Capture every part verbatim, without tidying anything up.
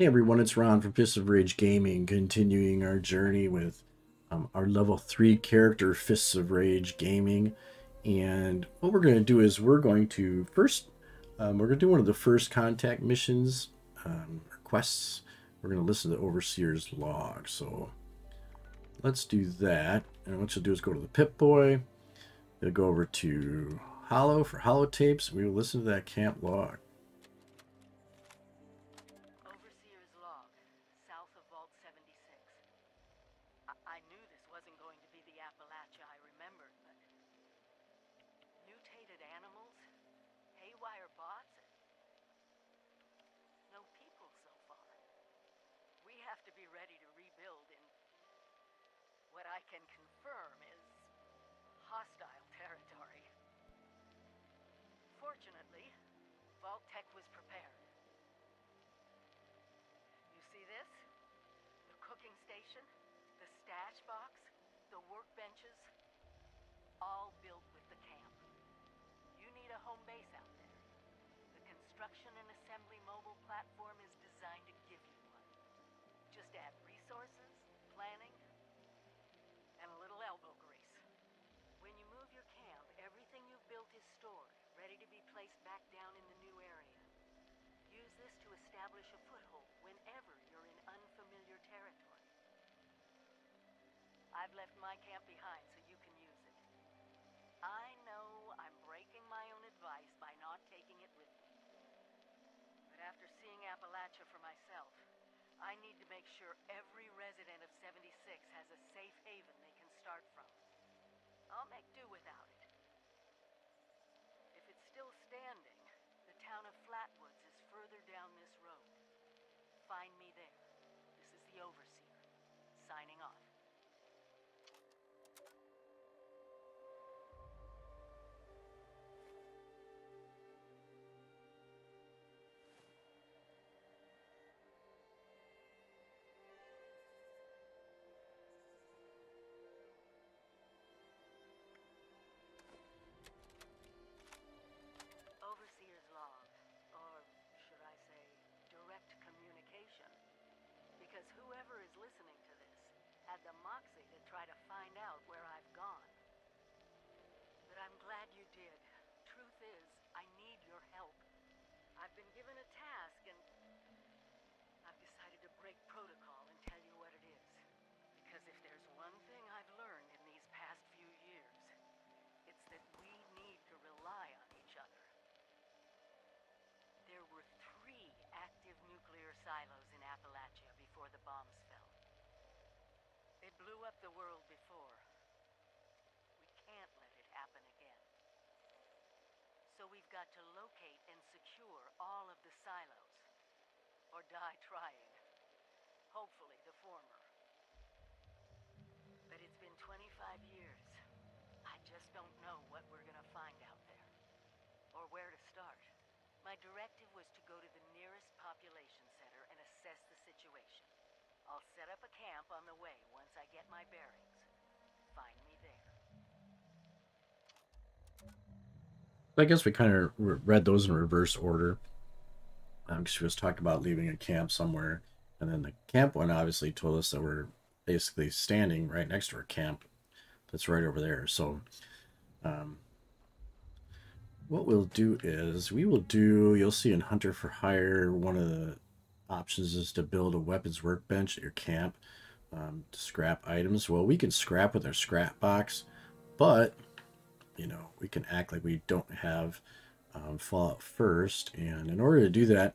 Hey everyone, it's Ron from Fists of Rage Gaming, continuing our journey with um, our level three character, Fists of Rage Gaming. And what we're going to do is we're going to first, um, we're going to do one of the first contact missions, um, quests. We're going to listen to the Overseer's log. So let's do that. And what you'll do is go to the Pip-Boy. You'll go over to Hollow for Holotapes. We will listen to that camp log. I've left my camp behind so you can use it. I know I'm breaking my own advice by not taking it with me. But after seeing Appalachia for myself, I need to make sure every resident of seventy-six has a safe haven they can start from. I'll make do without it. If it's still standing, the town of Flatwoods is further down this road. Find me there. This is the Overseer, signing off. Silos in Appalachia before the bombs fell. It blew up the world before. We can't let it happen again. So we've got to locate and secure all of the silos, or die trying. Hopefully the former. But it's been twenty-five years. I just don't know what we're gonna find out there, or where to start. My directive was to go to the nearest population center. Situation. I'll set up a camp on the way once I get my bearings. Find me there. I guess we kind of read those in reverse order. Um, she was talking about leaving a camp somewhere, and then the camp one obviously told us that we're basically standing right next to her camp that's right over there. So um, what we'll do is we will do, you'll see in Hunter for Hire, one of the options is to build a weapons workbench at your camp, um, to scrap items. Well, we can scrap with our scrap box, but you know, we can act like we don't have um, Fallout First. And in order to do that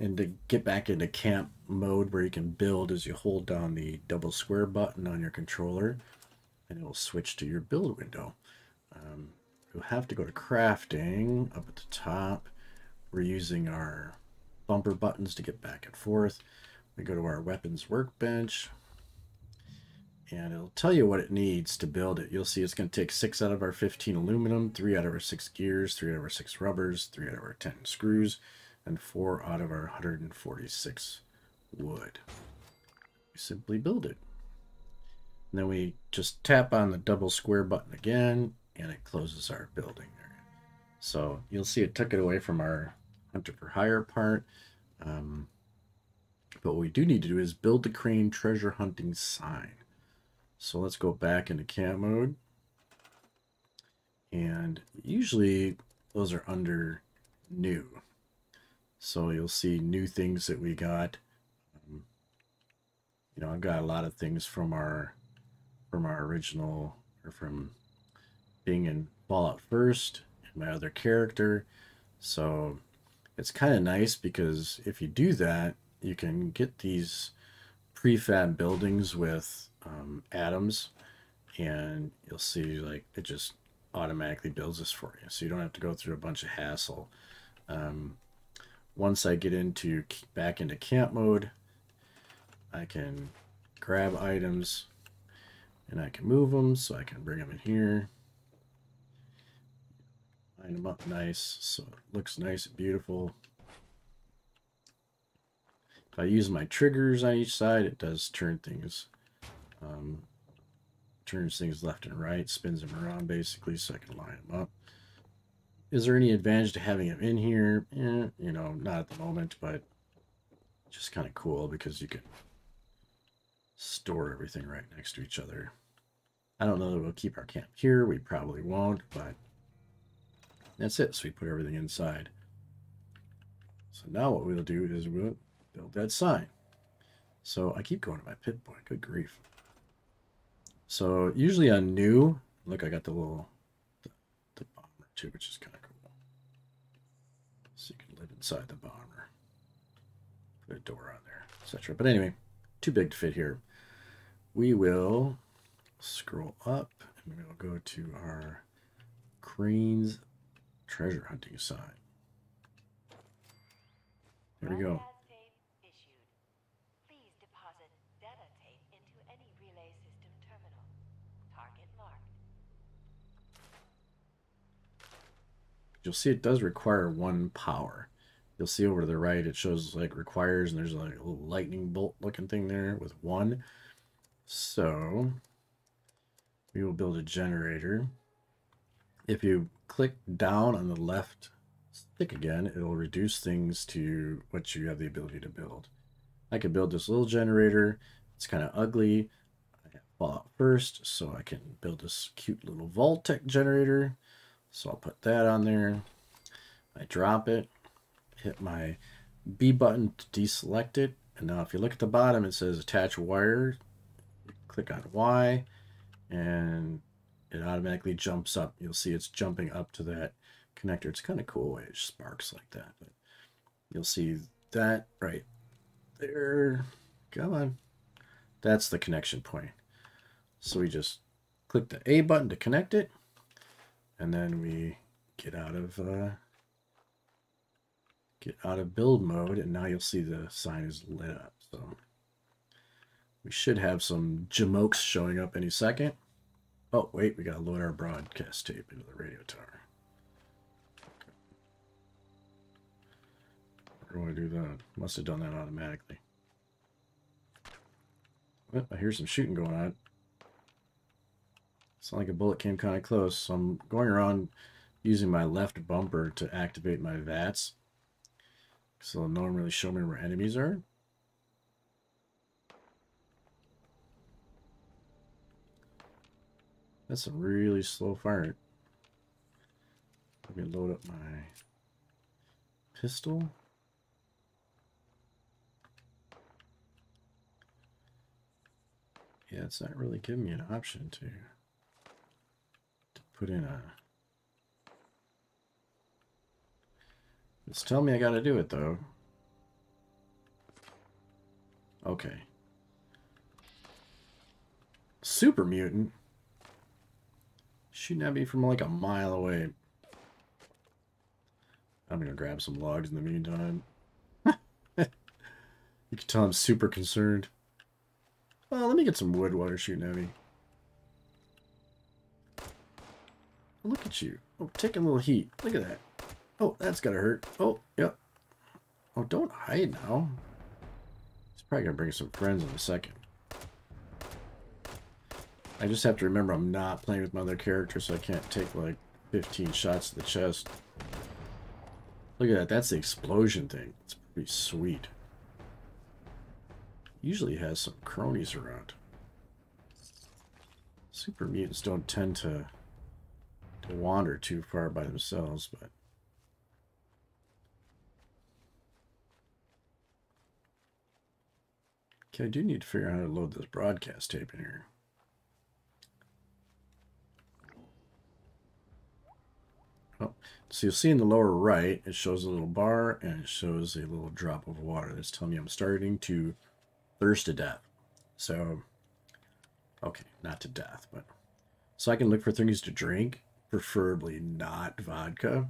and to get back into camp mode where you can build, is you hold down the double square button on your controller and it will switch to your build window. Um, you'll have to go to crafting up at the top. We're using our bumper buttons to get back and forth. We go to our weapons workbench and it'll tell you what it needs to build it. You'll see it's going to take six out of our fifteen aluminum, three out of our six gears, three out of our six rubbers, three out of our ten screws, and four out of our one hundred forty-six wood. We simply build it. And then we just tap on the double square button again and it closes our building there. So you'll see it took it away from our Hunter for Hire part. Um, but what we do need to do is build the Crane treasure hunting sign. So let's go back into camp mode. And usually those are under new. So you'll see new things that we got. Um, you know, I've got a lot of things from our from our original, or from being in Fallout First, and my other character. So it's kind of nice because if you do that, you can get these prefab buildings with um, atoms, and you'll see like it just automatically builds this for you, so you don't have to go through a bunch of hassle. Um, once I get into back into camp mode, I can grab items and I can move them, so I can bring them in here, line them up nice so it looks nice and beautiful. If I use my triggers on each side, it does turn things um, turns things left and right, spins them around basically, so I can line them up. Is there any advantage to having them in here? Eh, you know, not at the moment, but just kind of cool because you can store everything right next to each other. I don't know that we'll keep our camp here. We probably won't, but that's it. So we put everything inside. So now what we'll do is we'll build that sign. So I keep going to my Pip-Boy. Good grief. So usually on new, look, I got the little the, the bomber too, which is kind of cool. So you can live inside the bomber. Put a door on there, et cetera. But anyway, too big to fit here. We will scroll up and we will go to our Crane's treasure hunting site. There we go. You'll see it does require one power. You'll see over to the right it shows like requires, and there's like a little lightning bolt looking thing there with one. So we will build a generator. If you click down on the left stick again, it'll reduce things to what you have the ability to build. I could build this little generator. It's kind of ugly. I have Fallout First, so I can build this cute little Vault-Tec generator. So I'll put that on there. I drop it, hit my B button to deselect it. And now if you look at the bottom, it says attach wire. You click on Y and it automatically jumps up. You'll see it's jumping up to that connector. It's kind of cool. It sparks like that. But you'll see that right there. Come on. That's the connection point. So we just click the A button to connect it. And then we get out of uh, get out of build mode, and now you'll see the sign is lit up. So we should have some jamokes showing up any second. Oh wait, we gotta load our broadcast tape into the radio tower. We're gonna do that. Must have done that automatically. Oh, I hear some shooting going on. It's not like a bullet came kind of close, so I'm going around using my left bumper to activate my VATS, so they'll no one really show me where enemies are. That's a really slow fire. Let me load up my pistol. Yeah, it's not really giving me an option to put in a... It's telling me I gotta do it though. Okay. Super mutant? Shouldn't that be from like a mile away? I'm gonna grab some logs in the meantime. You can tell I'm super concerned. Well, let me get some wood while you're shooting at me. Look at you. Oh, taking a little heat. Look at that. Oh, that's gotta hurt. Oh, yep. Oh, don't hide now. He's probably gonna bring some friends in a second. I just have to remember I'm not playing with my other character, so I can't take like fifteen shots to the chest. Look at that. That's the explosion thing. It's pretty sweet. Usually has some cronies around. Super mutants don't tend to, to wander too far by themselves, but... Okay, I do need to figure out how to load this broadcast tape in here. Oh, so you'll see in the lower right, it shows a little bar and it shows a little drop of water. That's telling me I'm starting to thirst to death. So, okay, not to death, but... So I can look for things to drink, preferably not vodka.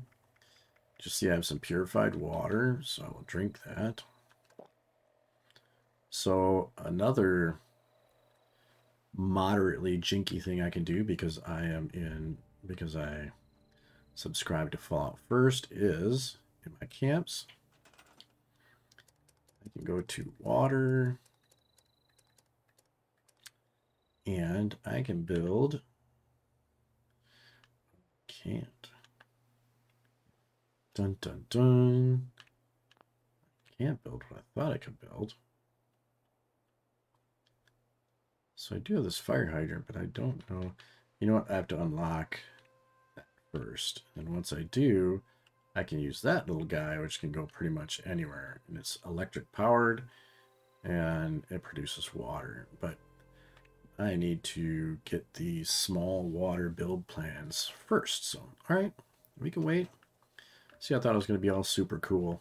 Just see I have some purified water, so I will drink that. So another moderately jinky thing I can do because I am in, because I subscribe to Fallout First is in my camps. I can go to water and I can build, can't, dun dun dun, can't build what I thought I could build. So I do have this fire hydrant, but I don't know. You know what? I have to unlock that first. And once I do, I can use that little guy, which can go pretty much anywhere. And it's electric powered, and it produces water. But I need to get the small water build plans first. So, all right, we can wait. See, I thought it was going to be all super cool.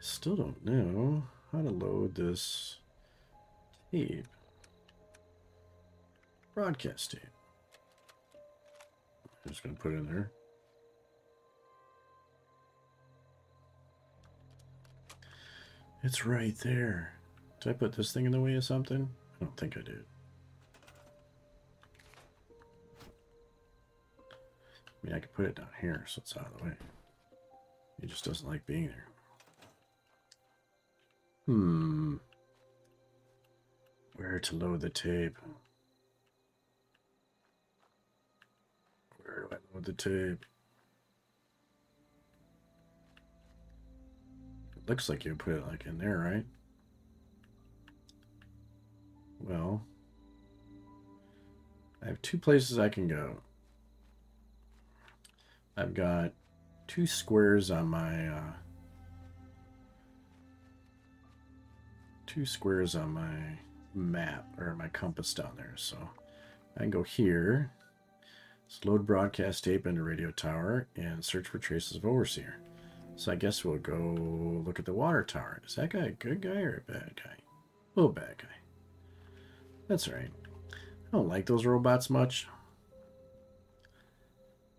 Still don't know how to load this... Tape. Broadcast tape. I'm just going to put it in there. It's right there. Did I put this thing in the way of something? I don't think I did. I mean, I could put it down here so it's out of the way. It just doesn't like being there. Hmm. Where to load the tape? Where do I load the tape? It looks like you put it like in there, right? Well, I have two places I can go. I've got two squares on my uh, two squares on my map or my compass down there, so I can go here. Let's load broadcast tape into radio tower and search for traces of overseer. So I guess we'll go look at the water tower. Is that guy a good guy or a bad guy? Oh, bad guy. That's right. I don't like those robots much.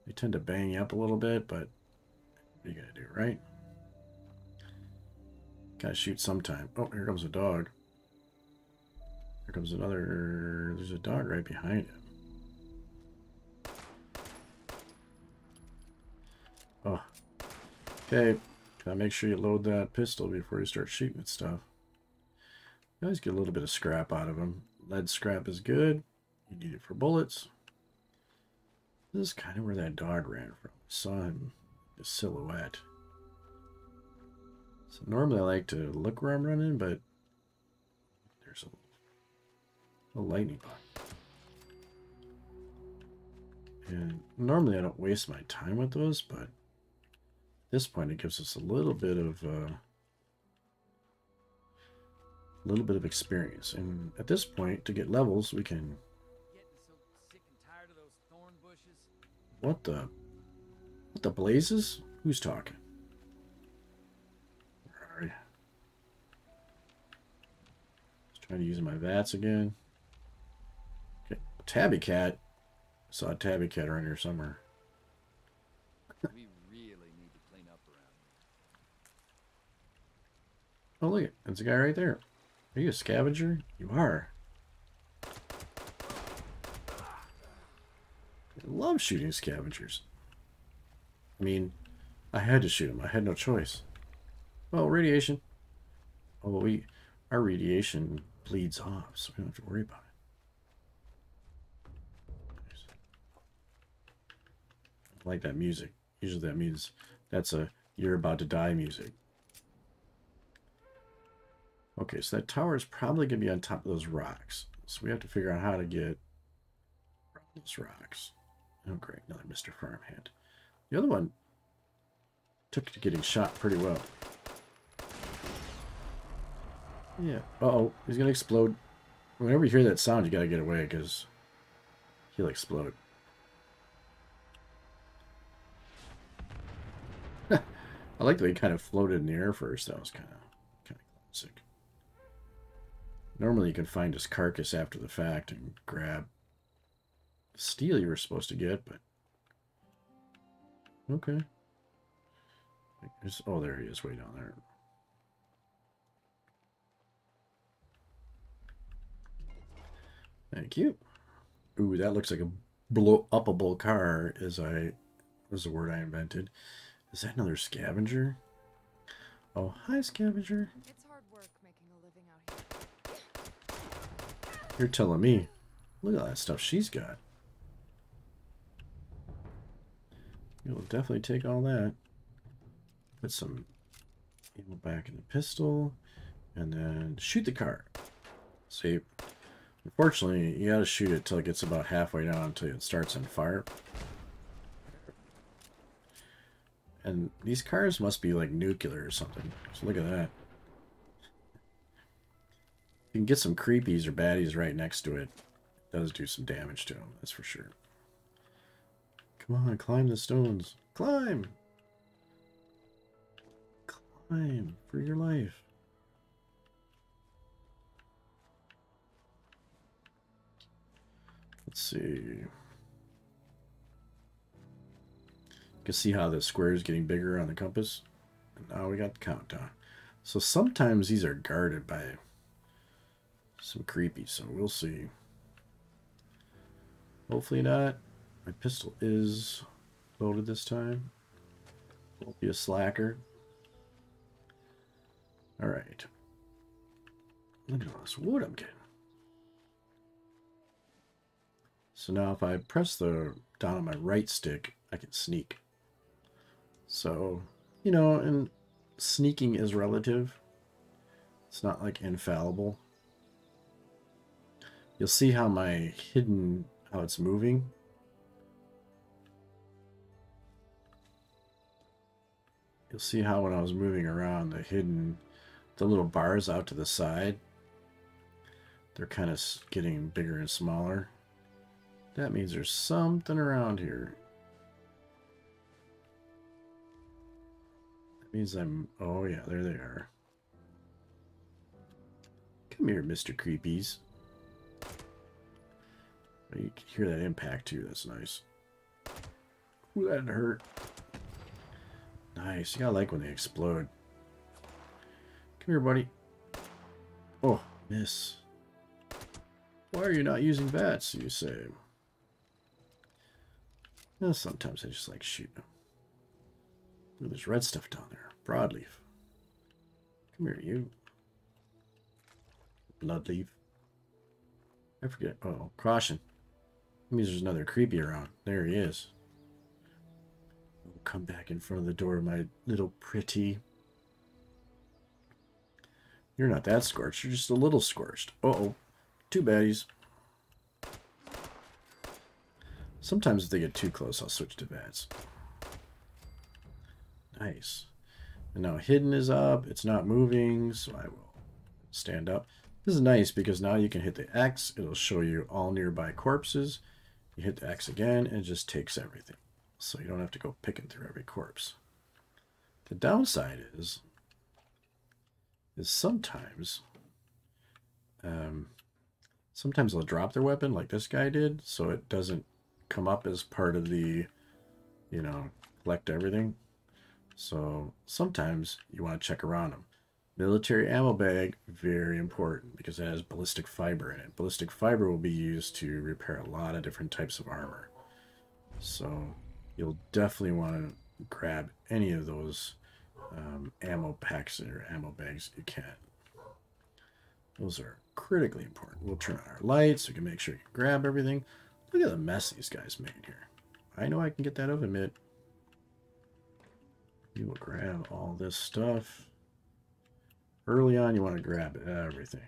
They tend to bang you up a little bit, but what are you gonna do, right? Gotta shoot sometime. Oh, here comes a dog. Here comes another... There's a dog right behind him. Oh. Okay. Gotta make sure you load that pistol before you start shooting at stuff. You always get a little bit of scrap out of them. Lead scrap is good. You need it for bullets. This is kind of where that dog ran from. I saw him, the silhouette. So normally I like to look where I'm running, but there's a A lightning bug. And normally I don't waste my time with those, but at this point it gives us a little bit of uh, a little bit of experience. And at this point, to get levels, we can. Getting so sick and tired of those thorn bushes. What the? What the blazes? Who's talking? Where are you? Just trying to use my VATS again. Tabby cat. I saw a tabby cat around here somewhere. We really need to clean up around here. Oh, look it. That's a guy right there. Are you a scavenger? You are. I love shooting scavengers. I mean, I had to shoot them. I had no choice. Well, radiation. Oh, but we, our radiation bleeds off, so we don't have to worry about it. Like that music. Usually that means that's a you're about to die music. Okay, so that tower is probably going to be on top of those rocks. So we have to figure out how to get those rocks. Oh, great. Another Mister Farmhand. The other one took to getting shot pretty well. Yeah. Uh-oh. He's going to explode. Whenever you hear that sound, you got to get away because he'll explode. I like that he kind of floated in the air first. That was kind of kind of classic. Normally you can find his carcass after the fact and grab the steel you were supposed to get, but... Okay. It's... Oh, there he is, way down there. Thank you. Ooh, that looks like a blow-upable car, as I... was the word I invented. Is that another scavenger? Oh, hi, scavenger. It's hard work making a living out here. You're telling me. Look at all that stuff she's got. You'll definitely take all that. Put some ammo back in the pistol. And then shoot the car. See, unfortunately, you gotta shoot it till it gets about halfway down until it starts on fire. And these cars must be like nuclear or something. So look at that. You can get some creepies or baddies right next to it. It does do some damage to them, that's for sure. Come on, climb the stones. Climb! Climb for your life. Let's see... You can see how the square is getting bigger on the compass. And now we got the countdown. So sometimes these are guarded by some creepies, so we'll see. Hopefully not. My pistol is loaded this time. Won't be a slacker. Alright. Look at all this wood I'm getting. So now if I press the down on my right stick, I can sneak. So, you know, and sneaking is relative. It's not like infallible. You'll see how my hidden, how it's moving. You'll see how when I was moving around, the hidden, the little bars out to the side, they're kind of getting bigger and smaller. That means there's something around here. Means I'm... Oh, yeah, there they are. Come here, Mister Creepies. You can hear that impact, too. That's nice. Ooh, that hurt. Nice. You gotta like when they explode. Come here, buddy. Oh, miss. Why are you not using VATS, you say? Well, sometimes I just like shooting them. Ooh, there's red stuff down there. Broadleaf. Come here, you. Bloodleaf. I forget. Oh, caution. That means there's another creepy around. There he is. I'll come back in front of the door, my little pretty. You're not that scorched. You're just a little scorched. Uh-oh. Two baddies. Sometimes if they get too close, I'll switch to VATS. Nice. And now hidden is up. It's not moving, so I will stand up. This is nice because now you can hit the X. It'll show you all nearby corpses. You hit the X again, and it just takes everything. So you don't have to go picking through every corpse. The downside is, is sometimes, um, sometimes they'll drop their weapon like this guy did, so it doesn't come up as part of the, you know, collect everything. So sometimes you want to check around them. Military ammo bag, very important because it has ballistic fiber in it. Ballistic fiber will be used to repair a lot of different types of armor. So you'll definitely want to grab any of those um, ammo packs or ammo bags you can. Those are critically important. We'll turn on our lights so we can make sure you can grab everything. Look at the mess these guys made here. I know I can get that oven mitt. You will grab all this stuff. Early on, you want to grab everything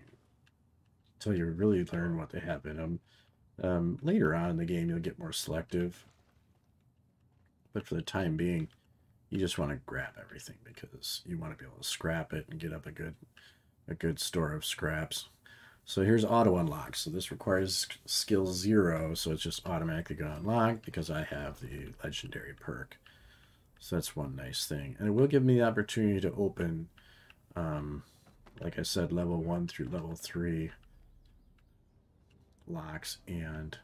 until you really learn what they have in them. Um, later on in the game, you'll get more selective. But for the time being, you just want to grab everything because you want to be able to scrap it and get up a good, a good store of scraps. So here's auto unlock. So this requires skill zero, so it's just automatically going to unlock because I have the legendary perk. So that's one nice thing. And it will give me the opportunity to open, um, like I said, level one through level three locks and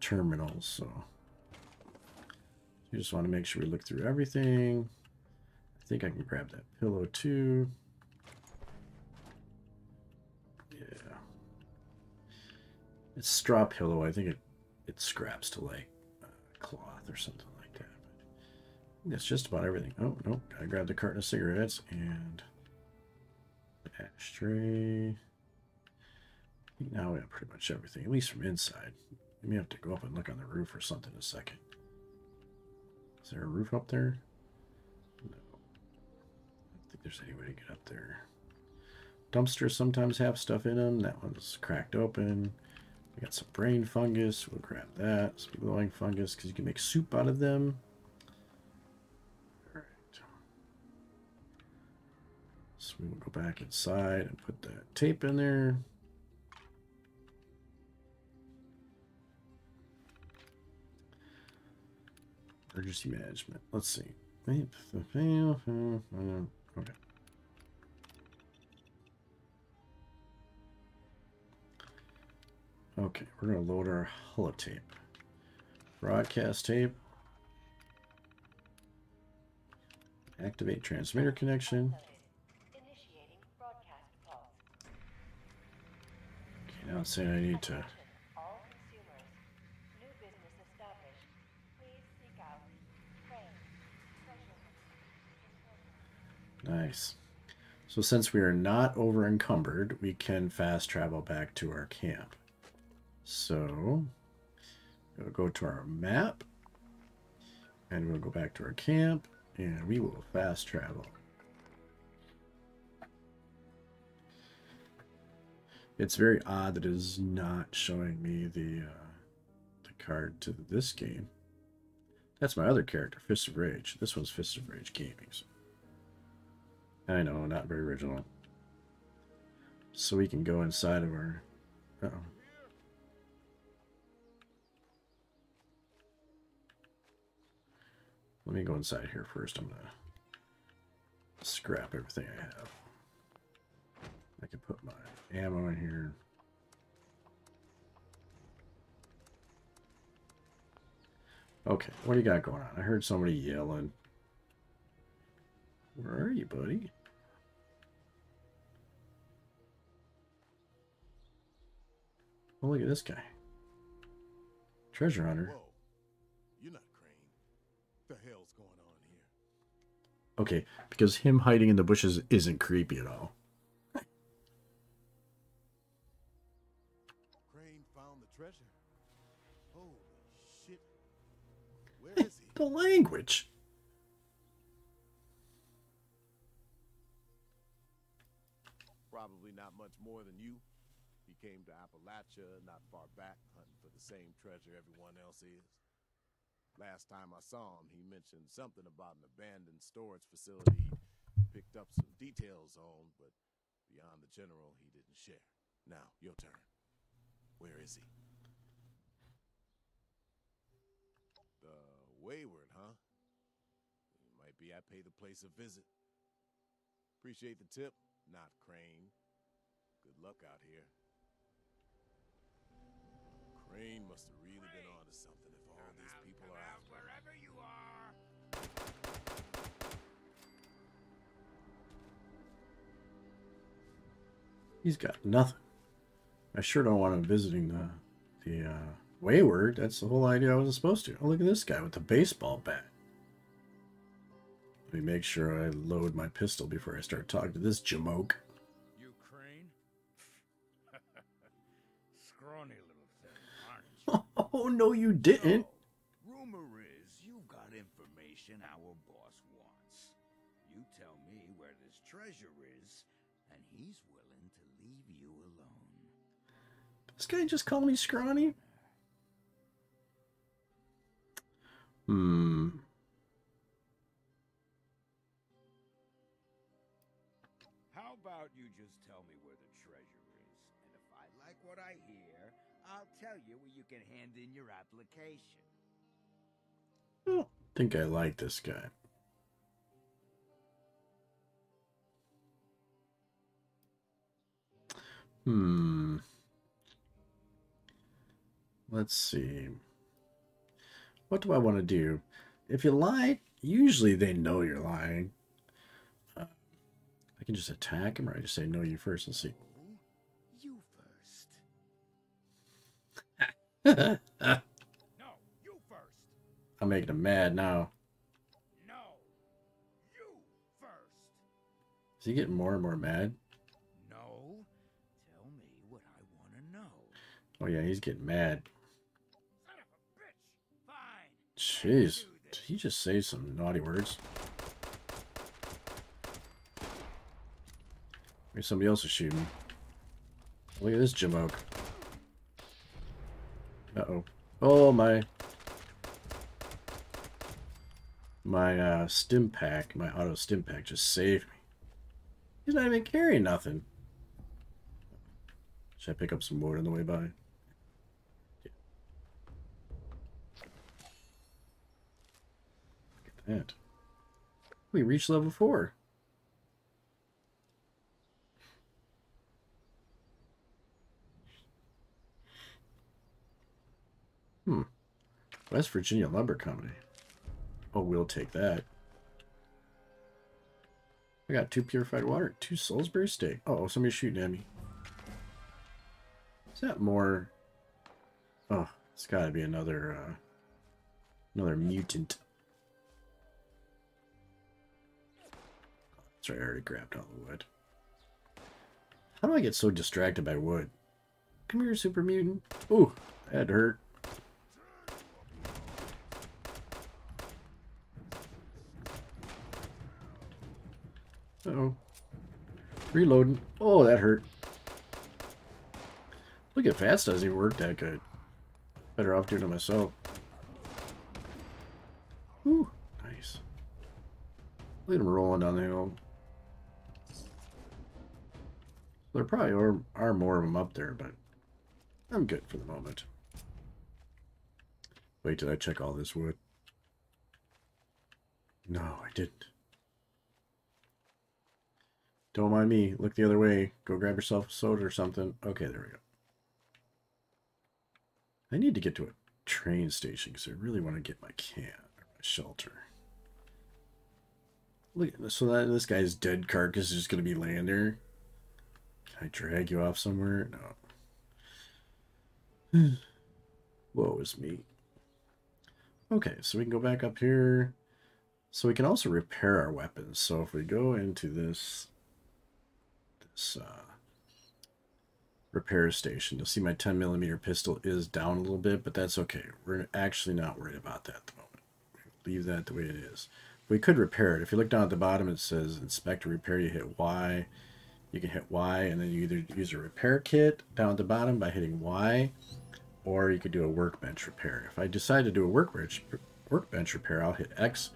terminals. So you just want to make sure we look through everything. I think I can grab that pillow too. It's straw pillow. I think it, it scraps to like uh, cloth or something like that. But it's just about everything. Oh, no. I grabbed a carton of cigarettes and the ashtray. I think now we have pretty much everything, at least from inside. We may have to go up and look on the roof or something in a second. Is there a roof up there? No. I don't think there's any way to get up there. Dumpsters sometimes have stuff in them. That one's cracked open. We got some brain fungus. We'll grab that. Some glowing fungus because you can make soup out of them. All right. So we will go back inside and put that tape in there. Emergency management. Let's see. Okay. Okay, we're going to load our holotape. Broadcast tape. Activate transmitter connection. Initiating broadcast call. Okay, now it's saying I need to... All consumers. New business established. Please seek out Crane's treasure hunting site. Nice. So since we are not over encumbered, we can fast travel back to our camp. So we'll go to our map and we'll go back to our camp and we will fast travel. It's very odd that it is not showing me the uh, the card to this game. That's my other character, Fists of Rage. This one's Fists of Rage Gaming. So. I know, not very original. So we can go inside of our... Uh-oh. Let me go inside here first. I'm going to scrap everything I have. I can put my ammo in here. Okay, what do you got going on? I heard somebody yelling. Where are you, buddy? Oh, look at this guy. Treasure hunter. Whoa. You're not What the hell's going on here? Okay, because him hiding in the bushes isn't creepy at all. Crane found the treasure. Holy shit. Where is he? The language. Probably not much more than you. He came to Appalachia not far back, hunting for the same treasure everyone else is. Last time I saw him, he mentioned something about an abandoned storage facility he picked up some details on, but beyond the general, he didn't share. Now, your turn. Where is he? The Wayward, huh? Might be I pay the place a visit. Appreciate the tip, not Crane. Good luck out here. Crane must have really been onto something. These people are out wherever you are. He's got nothing. I sure don't want him visiting the the uh, Wayward. That's the whole idea. I wasn't supposed to. Oh, look at this guy with the baseball bat. Let me make sure I load my pistol before I start talking to this jamoke. You Crane? Scrawny little thing, aren't you? Oh no, you didn't. Our boss wants. You tell me where this treasure is, and he's willing to leave you alone. This guy just called me scrawny? Hmm. How about you just tell me where the treasure is, and if I like what I hear, I'll tell you where you can hand in your application. I don't think I like this guy. Hmm. Let's see. What do I want to do? If you lie, usually they know you're lying. Uh, I can just attack him, or I just say, no, you first. Let's see. You first. No, you first. I'm making him mad now. No, you first. Is he getting more and more mad? Oh yeah, he's getting mad. Son of a bitch. Fine. Jeez, did he just say some naughty words? Maybe somebody else is shooting. Look at this Jamoke. Uh-oh. Oh, my... My uh, stim pack, my auto stim pack just saved me. He's not even carrying nothing. Should I pick up some wood on the way by? That. We reached level four. Hmm. West Virginia Lumber Company. Oh, we'll take that. I got two purified water, two Salisbury steak. Uh oh, somebody's shooting at me. Is that more? Oh, it's got to be another, uh, another mutant. Sorry, I already grabbed all the wood. How do I get so distracted by wood? Come here, super mutant. Ooh, that hurt. Uh-oh. Reloading. Oh, that hurt. Look at V A T S doesn't even work that good. Better off doing it myself. Ooh, nice. Look at him rolling down the hill. There probably are, are more of them up there, but I'm good for the moment. Wait till I check all this wood. No, I didn't. Don't mind me. Look the other way. Go grab yourself a soda or something. Okay, there we go. I need to get to a train station because I really want to get my can or my shelter. Look, so that this guy's dead carcass is just going to be laying there. Can I drag you off somewhere? No. Woe is me. Okay, so we can go back up here. So we can also repair our weapons. So if we go into this, this uh, repair station, you'll see my ten millimeter pistol is down a little bit, but that's okay. We're actually not worried about that at the moment. Leave that the way it is. We could repair it. If you look down at the bottom, it says inspect or repair. You hit Y. You can hit Y, and then you either use a repair kit down at the bottom by hitting Y, or you could do a workbench repair. If I decide to do a workbench workbench repair, I'll hit X.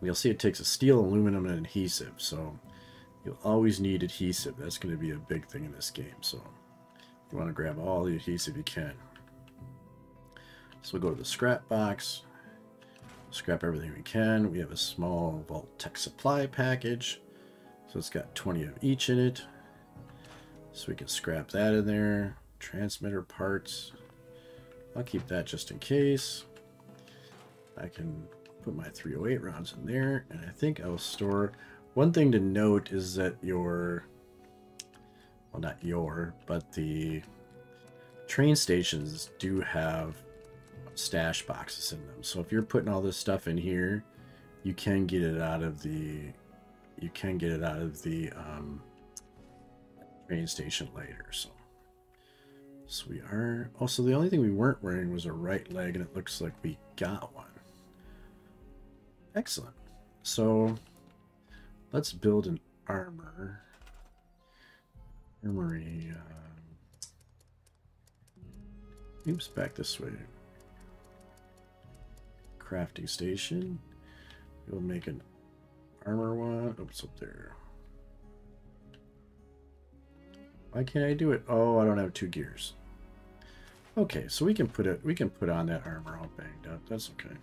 You'll see it takes a steel, aluminum, and adhesive. So you'll always need adhesive. That's going to be a big thing in this game. So you want to grab all the adhesive you can. So we'll go to the scrap box. Scrap everything we can. We have a small Vault-Tec supply package. So it's got twenty of each in it. So we can scrap that in there. Transmitter parts. I'll keep that just in case. I can put my three oh eight rounds in there. And I think I'll store... One thing to note is that your... Well, not your, but the train stations do have stash boxes in them. So if you're putting all this stuff in here, you can get it out of the you can get it out of the um, train station later. So, so we are. Also, the only thing we weren't wearing was a right leg, and it looks like we got one. Excellent. So let's build an armor. Armory. Uh, oops, back this way. Crafting station. We'll make an armor one. Oops, up there. Why can't I do it? Oh, I don't have two gears. Okay, so we can put it. We can put on that armor all banged up. That's okay.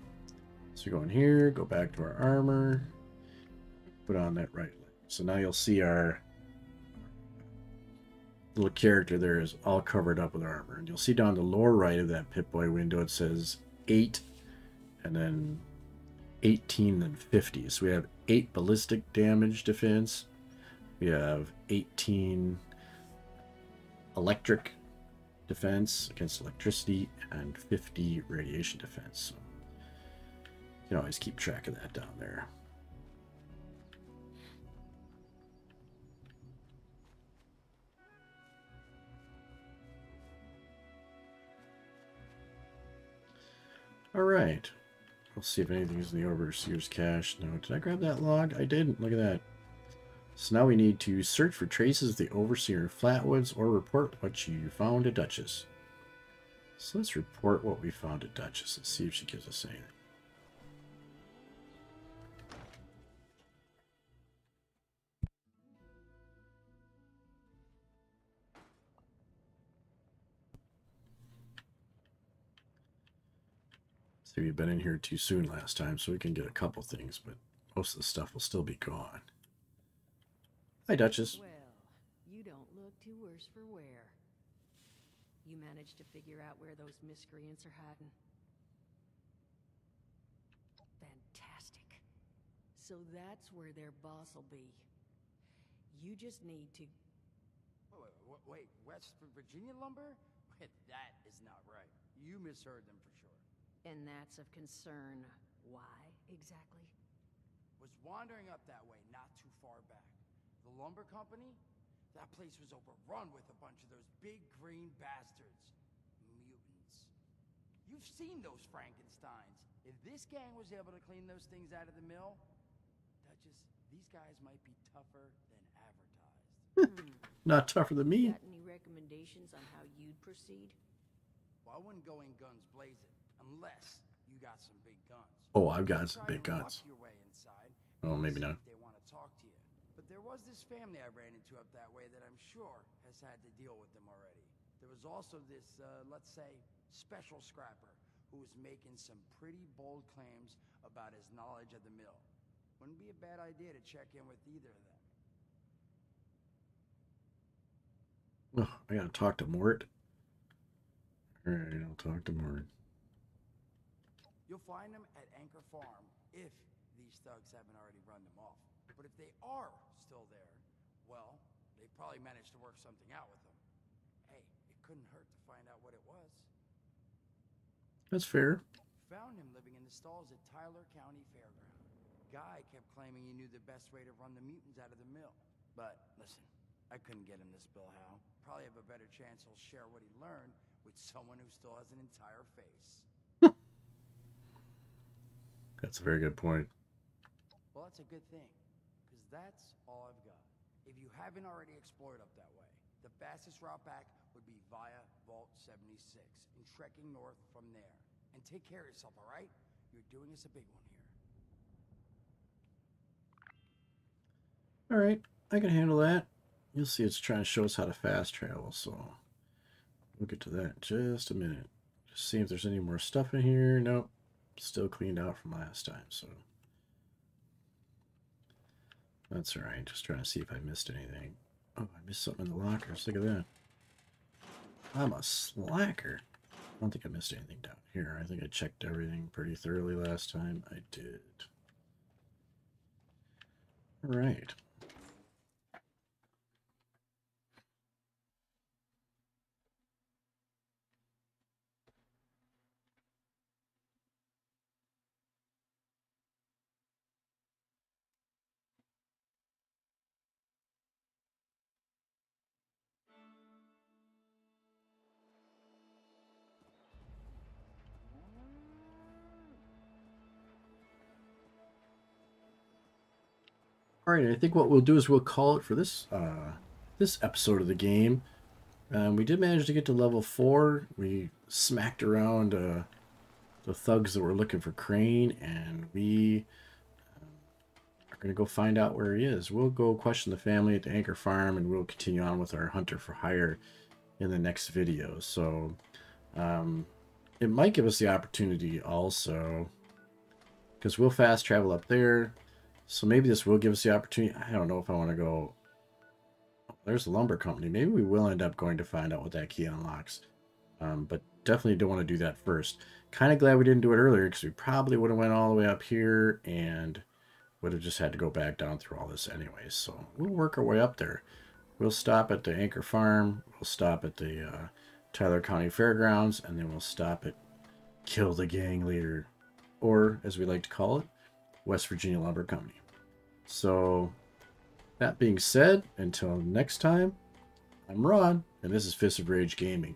So go in here. Go back to our armor. Put on that right leg. So now you'll see our little character there is all covered up with armor, and you'll see down the lower right of that Pip-Boy window it says eight, and then eighteen, and fifty. So we have eight ballistic damage defense. We have eighteen electric defense against electricity, and fifty radiation defense. So you can always keep track of that down there. All right, we'll see if anything's in the overseer's cache. No, did I grab that log? I didn't. Look at that. So now we need to search for traces of the overseer in Flatwoods or report what you found at Duchess. So let's report what we found at Duchess and see if she gives us anything. We've been in here too soon last time, so we can get a couple things, but most of the stuff will still be gone. Hi, Duchess. Well, you don't look too worse for wear. You managed to figure out where those miscreants are hiding? Fantastic. So that's where their boss will be. You just need to... Wait, wait, West Virginia Lumber? That is not right. You misheard them for sure. And that's of concern. Why, exactly? Was wandering up that way not too far back. The lumber company? That place was overrun with a bunch of those big green bastards. Mutants. You've seen those Frankensteins. If this gang was able to clean those things out of the mill, Duchess, these guys might be tougher than advertised. Not tougher than me. Got any recommendations on how you'd proceed? Well, I wouldn't go in guns blazing. Unless you got some big guns. Oh, I've got some big guns. Oh, maybe not. They want to talk to you. But there was this family I ran into up that way that I'm sure has had to deal with them already. There was also this, uh, let's say, special scrapper who was making some pretty bold claims about his knowledge of the mill. Wouldn't be a bad idea to check in with either of them. Oh, I gotta talk to Mort. All right, I'll talk to Mort. You'll find them at Anchor Farm if these thugs haven't already run them off. But if they are still there, well, they probably managed to work something out with them. Hey, it couldn't hurt to find out what it was. That's fair. Found him living in the stalls at Tyler County Fairground. Guy kept claiming he knew the best way to run the mutants out of the mill. But listen, I couldn't get him this bill, Hal. Probably have a better chance he'll share what he learned with someone who still has an entire face. That's a very good point. Well, that's a good thing, because that's all I've got. If you haven't already explored up that way, the fastest route back would be via Vault seventy-six and trekking north from there. And take care of yourself, all right? You're doing us a big one here. All right, I can handle that. You'll see it's trying to show us how to fast travel, so we'll get to that in just a minute. Just see if there's any more stuff in here. Nope. Still cleaned out from last time, so that's all right. Just trying to see if I missed anything. Oh, I missed something in the lockers. Look at that. I'm a slacker. I don't think I missed anything down here. I think I checked everything pretty thoroughly last time. I did. All right. All right, I think what we'll do is we'll call it for this uh, this episode of the game. Um, we did manage to get to level four. We smacked around uh, the thugs that were looking for Crane, and we uh, are going to go find out where he is. We'll go question the family at the Anchor Farm, and we'll continue on with our Hunter for Hire in the next video. So um, it might give us the opportunity also, because we'll fast travel up there. So maybe this will give us the opportunity. I don't know if I want to go. There's a lumber company. Maybe we will end up going to find out what that key unlocks. Um, but definitely don't want to do that first. Kind of glad we didn't do it earlier, because we probably would have went all the way up here and would have just had to go back down through all this anyways. So we'll work our way up there. We'll stop at the Anchor Farm. We'll stop at the uh, Tyler County Fairgrounds. And then we'll stop at Kill the Gang Leader. Or, as we like to call it, West Virginia Lumber Company. So, that being said, until next time, I'm Ron, and this is Fists of Rage Gaming.